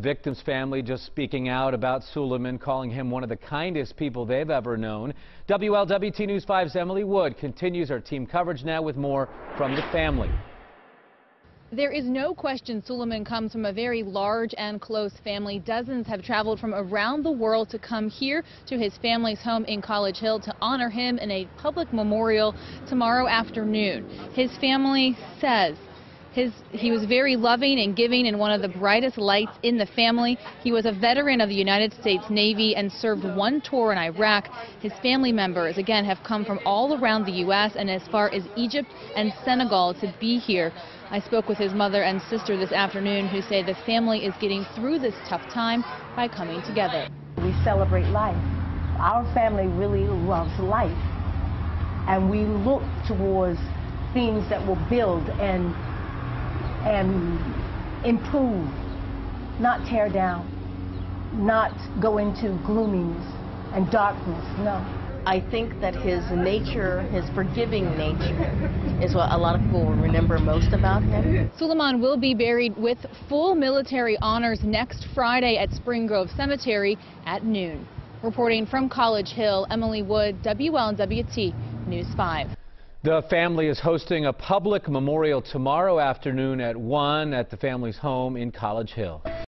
Victim's family just speaking out about Suleiman, calling him one of the kindest people they've ever known. WLWT News 5's Emily Wood continues our team coverage now with more from the family. There is no question Suleiman comes from a very large and close family. Dozens have traveled from around the world to come here to his family's home in College Hill to honor him in a public memorial tomorrow afternoon. His family says he was very loving and giving and one of the brightest lights in the family. He was a veteran of the United States Navy and served one tour in Iraq. His family members, again, have come from all around the U.S. and as far as Egypt and Senegal to be here. I spoke with his mother and sister this afternoon who say the family is getting through this tough time by coming together. We celebrate life. Our family really loves life. And we look towards things that will build and improve, not tear down, not go into gloominess and darkness, no. I think that his nature, his forgiving nature, is what a lot of people will remember most about him. Suleiman will be buried with full military honors next Friday at Spring Grove Cemetery at noon. Reporting from College Hill, Emily Wood, WLWT News 5. The family is hosting a public memorial tomorrow afternoon at 1 at the family's home in College Hill.